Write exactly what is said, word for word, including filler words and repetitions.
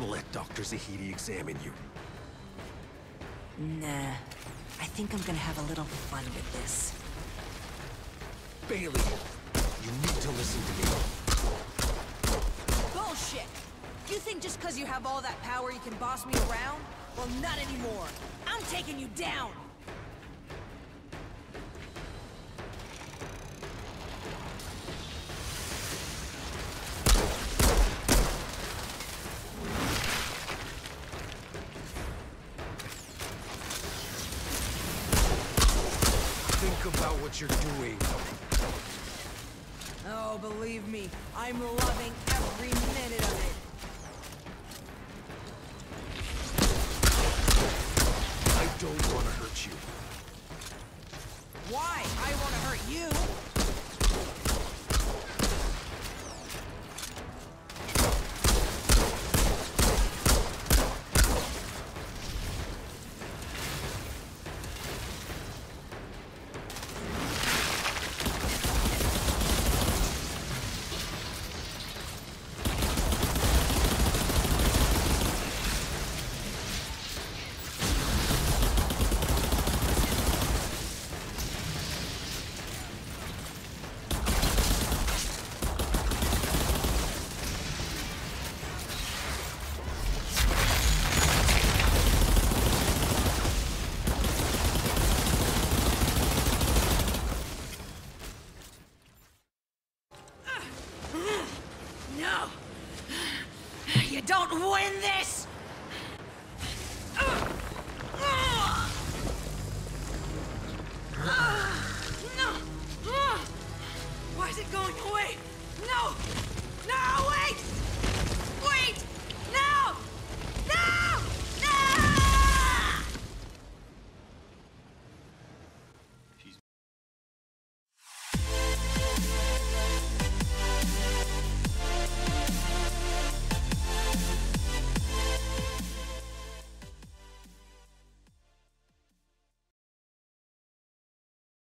gonna let Doctor Zahidi examine you. Nah. I think I'm gonna have a little fun with this. Bailey, you need to listen to me. Bullshit! You think just because you have all that power you can boss me around? Well, not anymore. I'm taking you down! Think about what you're doing. Oh, believe me, I'm loving every minute of it. I don't want to hurt you. Why? I want to hurt you. Why is it going away? No! No, wait!